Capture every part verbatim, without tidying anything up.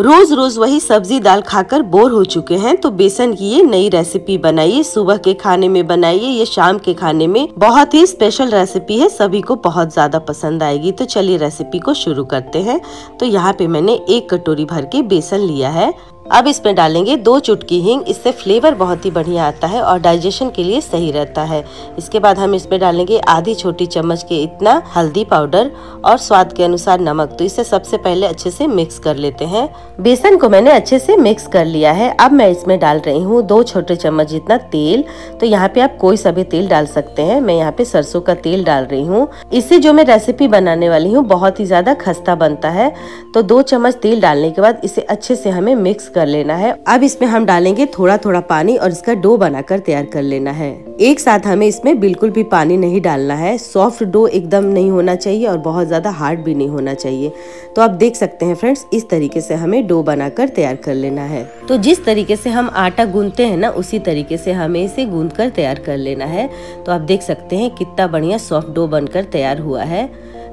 रोज रोज वही सब्जी दाल खाकर बोर हो चुके हैं, तो बेसन की ये नई रेसिपी बनाइए। सुबह के खाने में बनाइए, ये शाम के खाने में बहुत ही स्पेशल रेसिपी है, सभी को बहुत ज्यादा पसंद आएगी। तो चलिए रेसिपी को शुरू करते हैं। तो यहाँ पे मैंने एक कटोरी भर के बेसन लिया है। अब इसमें डालेंगे दो चुटकी हींग, इससे फ्लेवर बहुत ही बढ़िया आता है और डाइजेशन के लिए सही रहता है। इसके बाद हम इसमें डालेंगे आधी छोटी चम्मच के इतना हल्दी पाउडर और स्वाद के अनुसार नमक। तो इसे सबसे पहले अच्छे से मिक्स कर लेते हैं। बेसन को मैंने अच्छे से मिक्स कर लिया है। अब मैं इसमें डाल रही हूँ दो छोटे चम्मच जितना तेल। तो यहाँ पे आप कोई सा भी तेल डाल सकते हैं। मैं यहाँ पे सरसों का तेल डाल रही हूँ, इससे जो मैं रेसिपी बनाने वाली हूँ बहुत ही ज्यादा खस्ता बनता है। तो दो चम्मच तेल डालने के बाद इसे अच्छे से हमें मिक्स कर लेना है। अब इसमें हम डालेंगे थोड़ा थोड़ा पानी और इसका डो बनाकर तैयार कर लेना है। एक साथ हमें इसमें बिल्कुल भी पानी नहीं डालना है। सॉफ्ट डो एकदम नहीं होना चाहिए और बहुत ज्यादा हार्ड भी नहीं होना चाहिए। तो आप देख सकते हैं फ्रेंड्स, इस तरीके से हमें डो बनाकर तैयार कर लेना है। तो जिस तरीके से हम आटा गूंथते हैं ना, उसी तरीके से हमें इसे गूंथ कर तैयार कर लेना है। तो आप देख सकते हैं कितना बढ़िया सॉफ्ट डो बनकर तैयार हुआ है।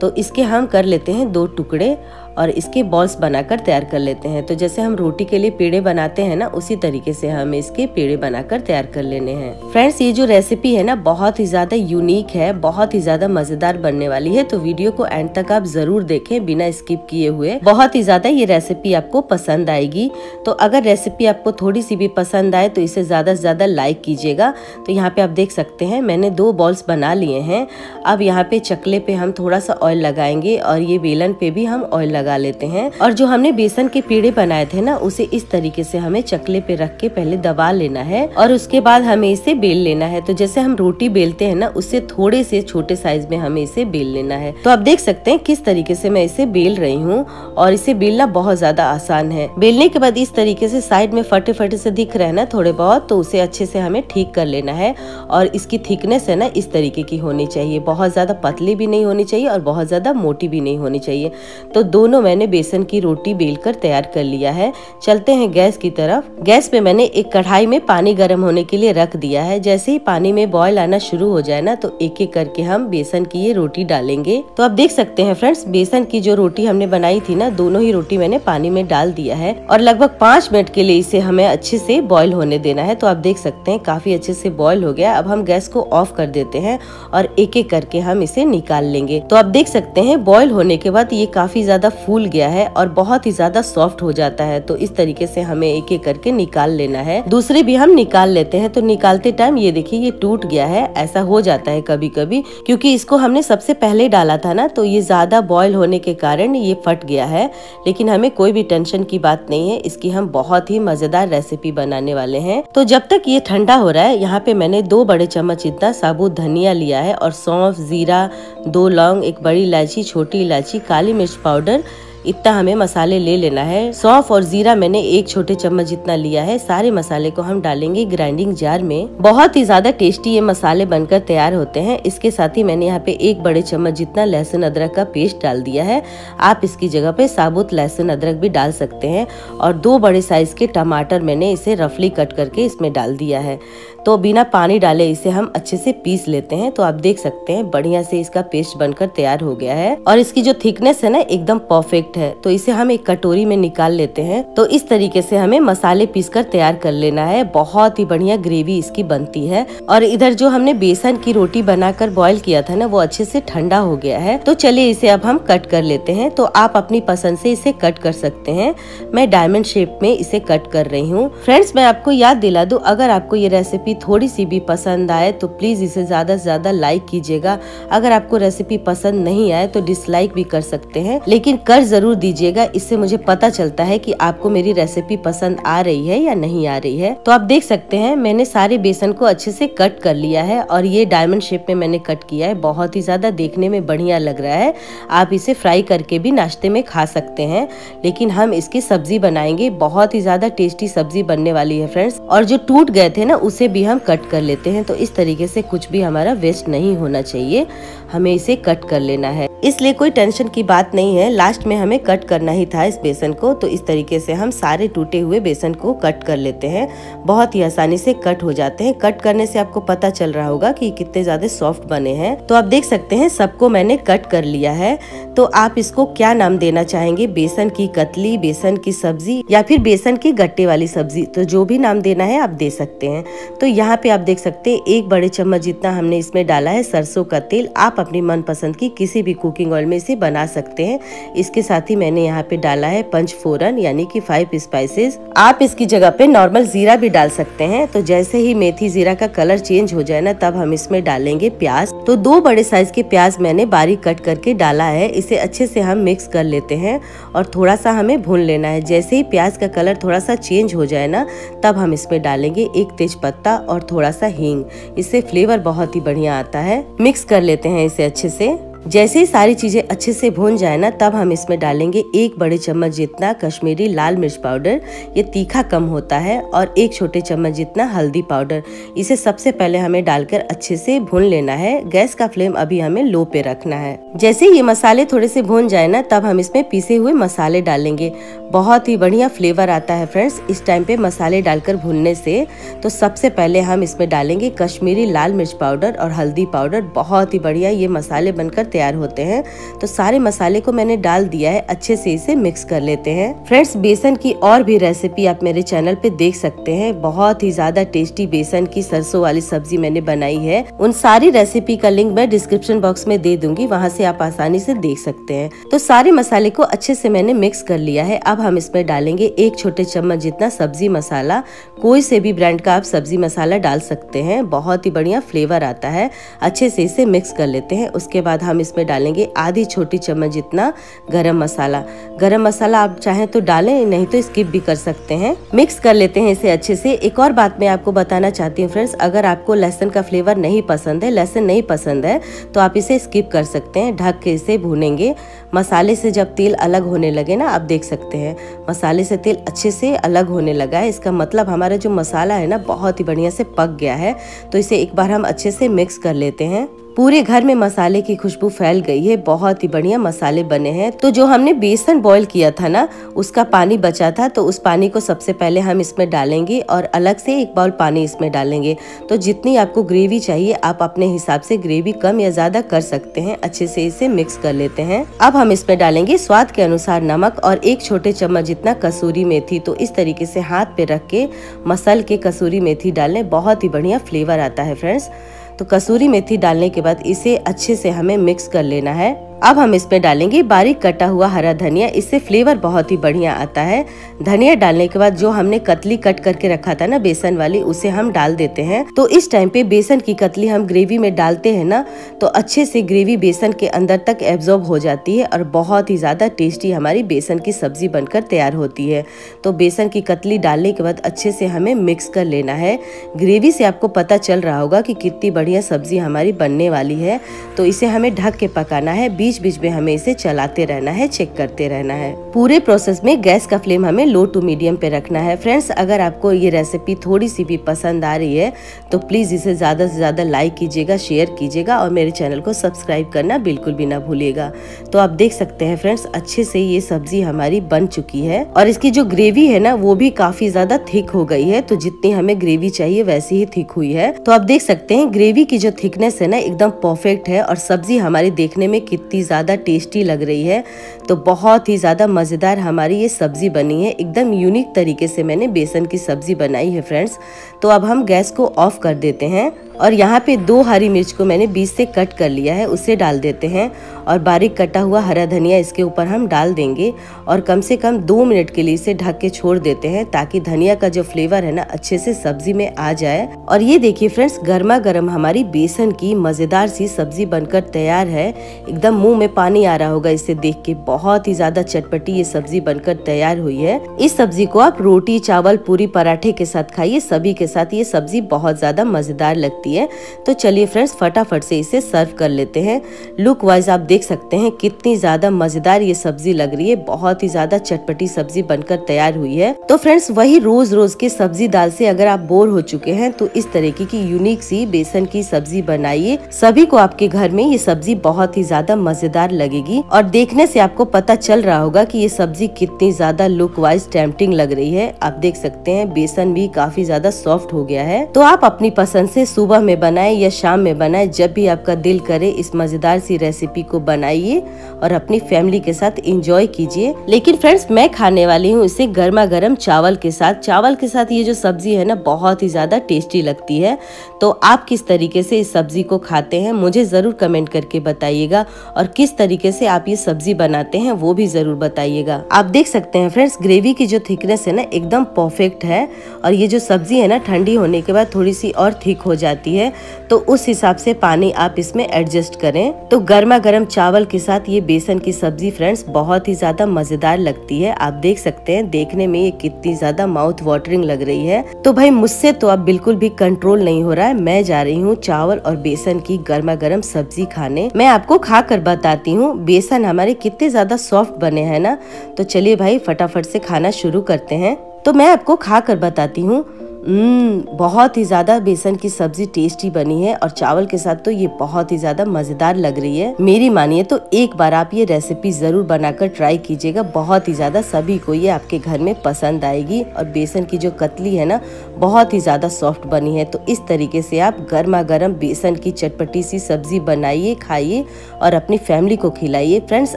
तो इसके हम कर लेते हैं दो टुकड़े और इसके बॉल्स बनाकर तैयार कर लेते हैं। तो जैसे हम रोटी के लिए पेड़े बनाते हैं ना, उसी तरीके से हमें इसके पेड़े बनाकर तैयार कर लेने हैं। फ्रेंड्स, ये जो रेसिपी है ना बहुत ही ज्यादा यूनिक है, बहुत ही ज्यादा मजेदार बनने वाली है। तो वीडियो को एंड तक आप जरूर देखें बिना स्किप किए हुए। बहुत ही ज्यादा ये रेसिपी आपको पसंद आएगी। तो अगर रेसिपी आपको थोड़ी सी भी पसंद आए तो इसे ज्यादा से ज्यादा लाइक कीजिएगा। तो यहाँ पे आप देख सकते हैं मैंने दो बॉल्स बना लिए हैं। अब यहाँ पे चकले पे हम थोड़ा सा ऑयल लगाएंगे और ये बेलन पे भी हम ऑयल लगा लेते हैं। और जो हमने बेसन के पेड़े बनाए थे ना, उसे इस तरीके से हमें चकले पे रख के पहले दबा लेना है और उसके बाद हमें इसे बेल लेना है। तो जैसे हम रोटी बेलते हैं ना, उससे थोड़े से छोटे साइज में हमें इसे बेल लेना है। तो आप देख सकते हैं किस तरीके से मैं इसे बेल रही हूँ और इसे बेलना बहुत ज्यादा आसान है। बेलने के बाद इस तरीके से साइड में फटे फटे से दिख रहे हैं ना थोड़े बहुत, तो उसे अच्छे से हमें ठीक कर लेना है। और इसकी थिकनेस है ना इस तरीके की होनी चाहिए, बहुत ज्यादा पतली भी नहीं होनी चाहिए और बहुत ज्यादा मोटी भी नहीं होनी चाहिए। तो दोनों मैंने बेसन की रोटी बेलकर तैयार कर लिया है। चलते हैं गैस की तरफ। गैस पे मैंने एक कढ़ाई में पानी गर्म होने के लिए रख दिया है। जैसे ही पानी में बॉयल आना शुरू हो जाए ना, तो एक एक करके हम बेसन की ये रोटी डालेंगे। तो आप देख सकते हैं फ्रेंड्स, बेसन की जो रोटी हमने बनाई थी ना, दोनों ही रोटी मैंने पानी में डाल दिया है और लगभग पाँच मिनट के लिए इसे हमें अच्छे से बॉयल होने देना है। तो आप देख सकते हैं काफी अच्छे से बॉयल हो गया। अब हम गैस को ऑफ कर देते हैं और एक एक करके हम इसे निकाल लेंगे। तो आप देख सकते हैं बॉयल होने के बाद ये काफी ज्यादा फूल गया है और बहुत ही ज्यादा सॉफ्ट हो जाता है। तो इस तरीके से हमें एक एक करके निकाल लेना है। दूसरे भी हम निकाल लेते हैं। तो निकालते टाइम ये देखिए ये टूट गया है। ऐसा हो जाता है कभी कभी, क्योंकि इसको हमने सबसे पहले डाला था ना, तो ये ज्यादा बॉयल होने के कारण ये फट गया है। लेकिन हमें कोई भी टेंशन की बात नहीं है, इसकी हम बहुत ही मजेदार रेसिपी बनाने वाले हैं। तो जब तक ये ठंडा हो रहा है, यहाँ पे मैंने दो बड़े चम्मच इतना साबुत धनिया लिया है और सौंफ, जीरा, दो लौंग, एक बड़ी इलायची, छोटी इलायची, काली मिर्च पाउडर, इतना हमें मसाले ले लेना है। सौंफ और जीरा मैंने एक छोटे चम्मच जितना लिया है। सारे मसाले को हम डालेंगे ग्राइंडिंग जार में। बहुत ही ज्यादा टेस्टी ये मसाले बनकर तैयार होते हैं। इसके साथ ही मैंने यहाँ पे एक बड़े चम्मच जितना लहसुन अदरक का पेस्ट डाल दिया है। आप इसकी जगह पे साबुत लहसुन अदरक भी डाल सकते हैं। और दो बड़े साइज के टमाटर मैंने इसे रफली कट करके इसमें डाल दिया है। तो बिना पानी डाले इसे हम अच्छे से पीस लेते हैं। तो आप देख सकते हैं बढ़िया से इसका पेस्ट बनकर तैयार हो गया है और इसकी जो थिकनेस है ना एकदम परफेक्ट है। तो इसे हम एक कटोरी में निकाल लेते हैं। तो इस तरीके से हमें मसाले पीसकर तैयार कर लेना है। बहुत ही बढ़िया ग्रेवी इसकी बनती है। और इधर जो हमने बेसन की रोटी बनाकर बॉईल किया था ना, वो अच्छे से ठंडा हो गया है। तो चलिए इसे अब हम कट कर लेते हैं। तो आप अपनी पसंद से इसे कट कर सकते हैं। मैं डायमंड शेप में इसे कट कर रही हूँ। फ्रेंड्स, मैं आपको याद दिला दूं, अगर आपको ये रेसिपी थोड़ी सी भी पसंद आए तो प्लीज इसे ज्यादा से ज्यादा लाइक कीजिएगा। अगर आपको रेसिपी पसंद नहीं आए तो डिसलाइक भी कर सकते हैं, लेकिन कर जरूर दीजिएगा। इससे मुझे पता चलता है कि आपको मेरी रेसिपी पसंद आ रही है या नहीं आ रही है। तो आप देख सकते हैं मैंने सारे बेसन को अच्छे से कट कर लिया है और ये डायमंड शेप में मैंने कट किया है। बहुत ही ज्यादा देखने में बढ़िया लग रहा है। आप इसे फ्राई करके भी नाश्ते में खा सकते हैं, लेकिन हम इसकी सब्जी बनाएंगे। बहुत ही ज्यादा टेस्टी सब्जी बनने वाली है फ्रेंड्स। और जो टूट गए थे ना, उसे भी हम कट कर लेते हैं। तो इस तरीके से कुछ भी हमारा वेस्ट नहीं होना चाहिए, हमें इसे कट कर लेना है। इसलिए कोई टेंशन की बात नहीं है। लास्ट में हम हमें कट करना ही था इस बेसन को, तो इस तरीके से हम सारे टूटे हुए बेसन को कट कर लेते हैं। बहुत ही आसानी से कट हो जाते हैं। कट करने से आपको पता चल रहा होगा कि कितने ज़्यादा सॉफ्ट बने हैं। तो आप देख सकते हैं सबको मैंने कट कर लिया है। तो आप इसको क्या नाम देना चाहेंगे, बेसन की कतली, बेसन की सब्जी या फिर बेसन के गट्टे वाली सब्जी, तो जो भी नाम देना है आप दे सकते हैं। तो यहाँ पे आप देख सकते हैं एक बड़े चम्मच जितना हमने इसमें डाला है सरसों का तेल। आप अपनी मनपसंद की किसी भी कुकिंग ऑयल में इसे बना सकते हैं। इसके साथ ही मैंने यहाँ पे डाला है पंचफोरन यानी कि फाइव स्पाइसेस। आप इसकी जगह पे नॉर्मल जीरा भी डाल सकते हैं। तो जैसे ही मेथी जीरा का कलर चेंज हो जाए ना, तब हम इसमें डालेंगे प्याज। तो दो बड़े साइज के प्याज मैंने बारीक कट करके डाला है। इसे अच्छे से हम मिक्स कर लेते हैं और थोड़ा सा हमें भून लेना है। जैसे ही प्याज का कलर थोड़ा सा चेंज हो जाए ना, तब हम इसमें डालेंगे एक तेज पत्ता और थोड़ा सा हींग। इससे फ्लेवर बहुत ही बढ़िया आता है। मिक्स कर लेते हैं इसे अच्छे से। जैसे ही सारी चीज़ें अच्छे से भून जाए ना, तब हम इसमें डालेंगे एक बड़े चम्मच जितना कश्मीरी लाल मिर्च पाउडर। ये तीखा कम होता है। और एक छोटे चम्मच जितना हल्दी पाउडर। इसे सबसे पहले हमें डालकर अच्छे से भून लेना है। गैस का फ्लेम अभी हमें लो पे रखना है। जैसे ये मसाले थोड़े से भून जाए ना, तब हम इसमें पीसे हुए मसाले डालेंगे। बहुत ही बढ़िया फ्लेवर आता है फ्रेंड्स इस टाइम पे मसाले डालकर भूनने से। तो सबसे पहले हम इसमें डालेंगे कश्मीरी लाल मिर्च पाउडर और हल्दी पाउडर। बहुत ही बढ़िया ये मसाले बनकर तैयार होते हैं। तो सारे मसाले को मैंने डाल दिया है। अच्छे से इसे मिक्स कर लेते हैं। फ्रेंड्स बेसन की और भी रेसिपी आप मेरे चैनल पे देख सकते हैं। बहुत ही ज्यादा टेस्टी बेसन की सरसों वाली सब्जी मैंने बनाई है। उन सारी रेसिपी का लिंक मैं डिस्क्रिप्शन बॉक्स में दे दूंगी, वहाँ से आप आसानी से देख सकते हैं। तो सारे मसाले को अच्छे से मैंने मिक्स कर लिया है। अब हम इसमें डालेंगे एक छोटे चम्मच जितना सब्जी मसाला। कोई से भी ब्रांड का आप सब्जी मसाला डाल सकते हैं। बहुत ही बढ़िया फ्लेवर आता है। अच्छे से इसे मिक्स कर लेते हैं। उसके बाद हम इसमें डालेंगे आधी छोटी चम्मच जितना गरम मसाला। गरम मसाला आप चाहें तो डालें, नहीं तो स्किप भी कर सकते हैं। मिक्स कर लेते हैं इसे अच्छे से। एक और बात मैं आपको बताना चाहती हूँ फ्रेंड्स, अगर आपको लहसुन का फ्लेवर नहीं पसंद है, लहसुन नहीं पसंद है, तो आप इसे स्किप कर सकते हैं। ढक के इसे भूनेंगे। मसाले से जब तेल अलग होने लगे ना, आप देख सकते हैं मसाले से तेल अच्छे से अलग होने लगा है। इसका मतलब हमारा जो मसाला है ना, बहुत ही बढ़िया से पक गया है। तो इसे एक बार हम अच्छे से मिक्स कर लेते हैं। पूरे घर में मसाले की खुशबू फैल गई है। बहुत ही बढ़िया मसाले बने हैं। तो जो हमने बेसन बॉईल किया था ना, उसका पानी बचा था, तो उस पानी को सबसे पहले हम इसमें डालेंगे और अलग से एक बाउल पानी इसमें डालेंगे। तो जितनी आपको ग्रेवी चाहिए, आप अपने हिसाब से ग्रेवी कम या ज्यादा कर सकते हैं। अच्छे से इसे मिक्स कर लेते हैं। अब हम इसमें डालेंगे स्वाद के अनुसार नमक और एक छोटे चम्मच जितना कसूरी मेथी। तो इस तरीके से हाथ पे रख के मसल के कसूरी मेथी डालें। बहुत ही बढ़िया फ्लेवर आता है फ्रेंड्स। तो कसूरी मेथी डालने के बाद इसे अच्छे से हमें मिक्स कर लेना है। अब हम इसमें डालेंगे बारीक कटा हुआ हरा धनिया। इससे फ्लेवर बहुत ही बढ़िया आता है। धनिया डालने के बाद जो हमने कतली कट करके रखा था ना बेसन वाली, उसे हम डाल देते हैं। तो इस टाइम पे बेसन की कतली हम ग्रेवी में डालते हैं ना, तो अच्छे से ग्रेवी बेसन के अंदर तक एब्जॉर्ब हो जाती है और बहुत ही ज़्यादा टेस्टी हमारी बेसन की सब्जी बनकर तैयार होती है। तो बेसन की कतली डालने के बाद अच्छे से हमें मिक्स कर लेना है। ग्रेवी से आपको पता चल रहा होगा कि कितनी बढ़िया सब्जी हमारी बनने वाली है। तो इसे हमें ढक के पकाना है। बीच बीच में हमें इसे चलाते रहना है, चेक करते रहना है। पूरे प्रोसेस में गैस का फ्लेम हमें लो टू मीडियम पे रखना है। फ्रेंड्स अगर आपको ये रेसिपी थोड़ी सी भी पसंद आ रही है, तो प्लीज़ इसे ज़्यादा से ज़्यादा लाइक कीजिएगा, शेयर कीजिएगा और मेरे चैनल को सब्सक्राइब करना बिल्कुल भी ना भूलिएगा। तो आप देख सकते हैं फ्रेंड्स अच्छे से ये सब्जी हमारी बन चुकी है और इसकी जो ग्रेवी है ना, वो भी काफ़ी ज़्यादा थिक हो गई है। तो जितनी हमें ग्रेवी चाहिए वैसी ही थिक हुई है। तो आप देख सकते हैं ग्रेवी की जो थिकनेस है ना, एकदम परफेक्ट है और सब्जी हमारी देखने में कितनी ज़्यादा टेस्टी लग रही है। तो बहुत ही ज़्यादा मज़ेदार हमारी ये सब्ज़ी बनी है। एकदम यूनिक तरीके से मैंने बेसन की सब्ज़ी बनाई है फ्रेंड्स। तो अब हम गैस को ऑफ कर देते हैं और यहाँ पे दो हरी मिर्च को मैंने बीच से कट कर लिया है, उसे डाल देते हैं और बारीक कटा हुआ हरा धनिया इसके ऊपर हम डाल देंगे और कम से कम दो मिनट के लिए इसे ढक के छोड़ देते हैं, ताकि धनिया का जो फ्लेवर है ना, अच्छे से सब्जी में आ जाए। और ये देखिए फ्रेंड्स, गर्मा गर्म हमारी बेसन की मज़ेदार सी सब्जी बनकर तैयार है। एकदम मुँह में पानी आ रहा होगा इसे देख के। बहुत ही ज़्यादा चटपटी ये सब्जी बनकर तैयार हुई है। इस सब्जी को आप रोटी, चावल, पूरी, पराठे के साथ खाइए। सभी के साथ ये सब्जी बहुत ज़्यादा मज़ेदार लगती है। जाती है। तो चलिए फ्रेंड्स फटाफट से इसे सर्व कर लेते हैं। लुक वाइज आप देख सकते हैं कितनी ज़्यादा मज़ेदार ये सब्जी लग रही है, बहुत ही ज़्यादा चटपटी सब्जी बनकर तैयार हुई है। तो फ्रेंड्स वही रोज़ रोज़ के सब्जी दाल से अगर आप बोर हो चुके हैं तो इस तरीके की यूनिक सी बेसन की सब्जी बनाइए। सभी को आपके घर में ये सब्जी बहुत ही ज़्यादा मज़ेदार लगेगी और देखने से आपको पता चल रहा होगा कि ये सब्जी कितनी ज़्यादा लुक वाइज टेम्पटिंग लग रही है। आप देख सकते हैं बेसन भी काफी ज्यादा सॉफ्ट हो गया है। तो आप अपनी पसंद से सुबह में बनाएं या शाम में बनाएं, जब भी आपका दिल करे इस मजेदार सी रेसिपी को बनाइए और अपनी फैमिली के साथ एंजॉय कीजिए। लेकिन फ्रेंड्स मैं खाने वाली हूँ इसे गर्मा गर्म चावल के साथ। चावल के साथ ये जो सब्जी है ना बहुत ही ज्यादा टेस्टी लगती है। तो आप किस तरीके से इस सब्जी को खाते हैं मुझे जरूर कमेंट करके बताइएगा और किस तरीके से आप ये सब्जी बनाते हैं वो भी जरूर बताइएगा। आप देख सकते हैं फ्रेंड्स ग्रेवी की जो थिकनेस है ना एकदम परफेक्ट है और ये जो सब्जी है ना ठंडी होने के बाद थोड़ी सी और थिक हो जाती है, तो उस हिसाब से पानी आप इसमें एडजस्ट करें। तो गर्मा गर्म चावल के साथ ये बेसन की सब्जी फ्रेंड्स बहुत ही ज्यादा मजेदार लगती है। आप देख सकते हैं देखने में ये कितनी ज्यादा माउथ वाटरिंग लग रही है। तो भाई मुझसे तो अब बिल्कुल भी कंट्रोल नहीं हो रहा है। मैं जा रही हूँ चावल और बेसन की गर्मा गर्म सब्जी खाने। मैं आपको खा कर बताती हूँ बेसन हमारे कितने ज्यादा सॉफ्ट बने हैं ना। तो चलिए भाई फटाफट से खाना शुरू करते हैं। तो मैं आपको खा कर बताती हूँ। हम्म बहुत ही ज़्यादा बेसन की सब्जी टेस्टी बनी है और चावल के साथ तो ये बहुत ही ज़्यादा मज़ेदार लग रही है। मेरी मानिए तो एक बार आप ये रेसिपी ज़रूर बनाकर ट्राई कीजिएगा, बहुत ही ज़्यादा सभी को ये आपके घर में पसंद आएगी। और बेसन की जो कतली है ना बहुत ही ज़्यादा सॉफ्ट बनी है। तो इस तरीके से आप गर्मा गर्म बेसन की चटपटी सी सब्जी बनाइए, खाइए और अपनी फैमिली को खिलाइए। फ्रेंड्स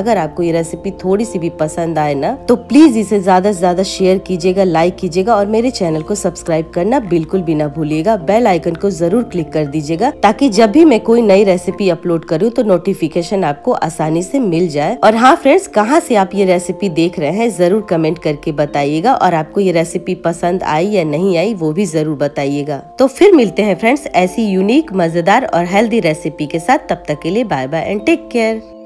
अगर आपको ये रेसिपी थोड़ी सी भी पसंद आए ना तो प्लीज़ इसे ज़्यादा से ज़्यादा शेयर कीजिएगा, लाइक कीजिएगा और मेरे चैनल को सब्सक्राइब करना बिल्कुल भी ना भूलिएगा। बेल आइकन को जरूर क्लिक कर दीजिएगा ताकि जब भी मैं कोई नई रेसिपी अपलोड करूं तो नोटिफिकेशन आपको आसानी से मिल जाए। और हाँ फ्रेंड्स कहाँ से आप ये रेसिपी देख रहे हैं जरूर कमेंट करके बताइएगा और आपको ये रेसिपी पसंद आई या नहीं आई वो भी जरूर बताइएगा। तो फिर मिलते हैं फ्रेंड्स ऐसी यूनिक मजेदार और हेल्दी रेसिपी के साथ। तब तक के लिए bye bye and take care.